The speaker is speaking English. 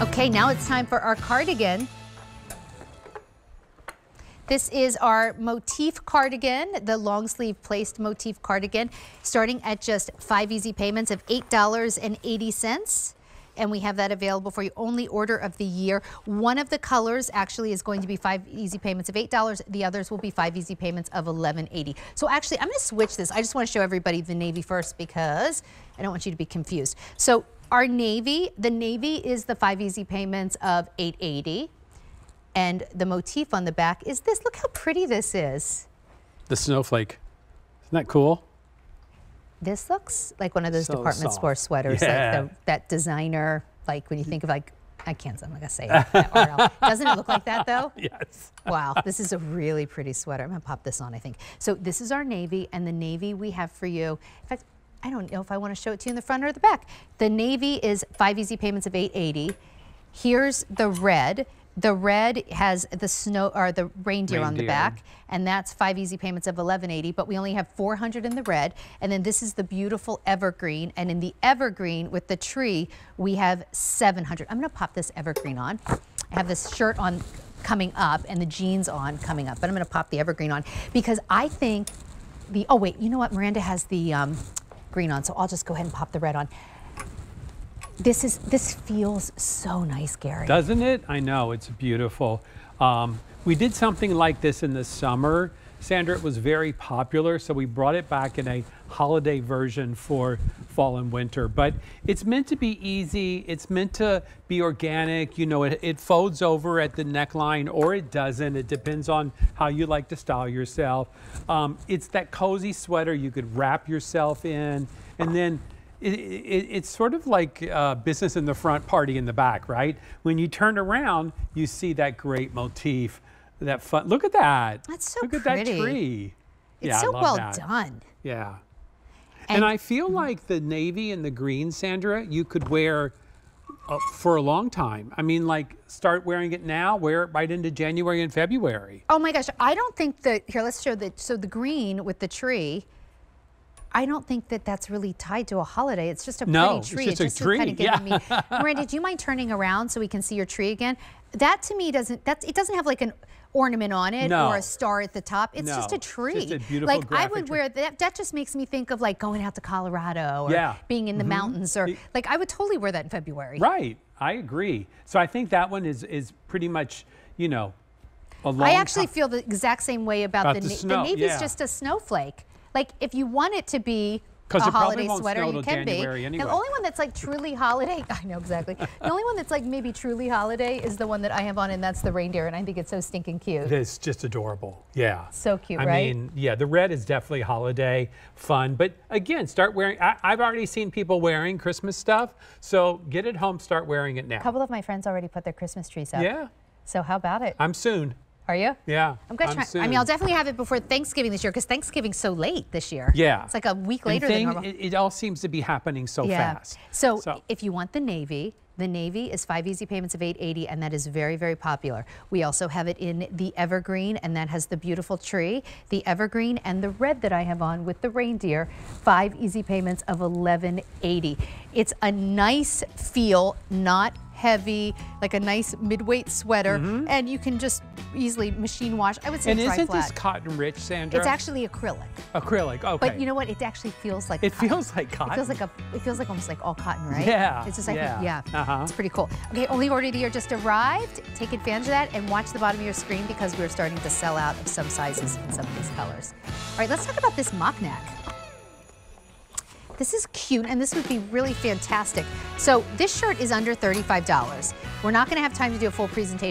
Okay, now it's time for our cardigan. This is our motif cardigan, the long sleeve placed motif cardigan, starting at just 5 easy payments of $8.80. And we have that available for you, only order of the year. One of the colors actually is going to be 5 easy payments of $8. The others will be 5 easy payments of $11.80. So actually, I'm gonna switch this. I just wanna show everybody the navy first because I don't want you to be confused. So our navy, the navy is the 5 easy payments of $8.80. And the motif on the back is this. Look how pretty this is. The snowflake. Isn't that cool? This looks like one of those department store sweaters, like that designer, like when you think of like, I'm not gonna say it. Doesn't it look like that though? Yes. Wow, this is a really pretty sweater. I'm gonna pop this on, I think. So this is our navy, and the navy we have for you. In fact, I don't know if I wanna show it to you in the front or the back. The navy is 5 easy payments of $8.80. Here's the red. The red has the snow or the reindeer on the back, and that's 5 easy payments of $11.80, but we only have 400 in the red. And then this is the beautiful evergreen, and in the evergreen with the tree, we have 700. I'm gonna pop this evergreen on. I have this shirt on coming up and the jeans on coming up, but I'm gonna pop the evergreen on because I think the, oh wait, you know what? Miranda has the green on, so I'll just go ahead and pop the red on. This feels so nice, Gary. Doesn't it? I know, it's beautiful. We did something like this in the summer, Sandra. It was very popular, so we brought it back in a holiday version for fall and winter. But it's meant to be easy. It's meant to be organic. You know, it folds over at the neckline or it doesn't. It depends on how you like to style yourself. It's that cozy sweater you could wrap yourself in, and then it's sort of like business in the front, party in the back, right? When you turn around, you see that great motif, that fun. Look at that. That's so pretty. Look at that tree. It's so well done. Yeah. And I feel like the navy and the green, Sandra, you could wear for a long time. I mean, like, start wearing it now, wear it right into January and February. Oh my gosh, I don't think that, here, let's show that. So the green with the tree, I don't think that that's really tied to a holiday. It's just a pretty tree. It's just a tree. Kind of giving me. Miranda, do you mind turning around so we can see your tree again? That to me doesn't. It doesn't have like an ornament on it or a star at the top. It's just a tree. Just a beautiful graphic tree. I would wear that. That just makes me think of like going out to Colorado or being in the mountains, or like I would totally wear that in February. Right. I agree. So I think that one is pretty much, you know, a long. I actually feel the exact same way about the navy's just a snowflake. Like if you want it to be a holiday sweater, you can be. Anyway. The only one that's like truly holiday, I know exactly. The only one that's like maybe truly holiday is the one that I have on, and that's the reindeer, and I think it's so stinking cute. It's just adorable. Yeah. So cute, right? I mean, yeah, the red is definitely holiday fun, but again, start wearing, I've already seen people wearing Christmas stuff, so get it home, start wearing it now. A couple of my friends already put their Christmas trees up. Yeah. So how about it? I'm soon. Are you? Yeah. I'm going to try. Soon. I mean, I'll definitely have it before Thanksgiving this year because Thanksgiving's so late this year. Yeah. It's like a week later than normal. It all seems to be happening so fast. So if you want the navy is 5 easy payments of $8.80, and that is very, very popular. We also have it in the evergreen, and that has the beautiful tree. The evergreen and the red that I have on with the reindeer, 5 easy payments of $11.80. It's a nice feel, not heavy, like a nice mid-weight sweater, and you can just easily machine wash. I would say dry flat. And isn't this cotton rich, Sandra? It's actually acrylic. Acrylic, okay. But you know what? It actually feels like cotton. It feels like cotton. It feels like almost like all cotton, right? Yeah. It's just like it's pretty cool. Okay, only order to year just arrived. Take advantage of that and watch the bottom of your screen because we're starting to sell out of some sizes and some of these colors. All right, let's talk about this mockneck. This is cute, and this would be really fantastic. So this shirt is under $35. We're not gonna have time to do a full presentation.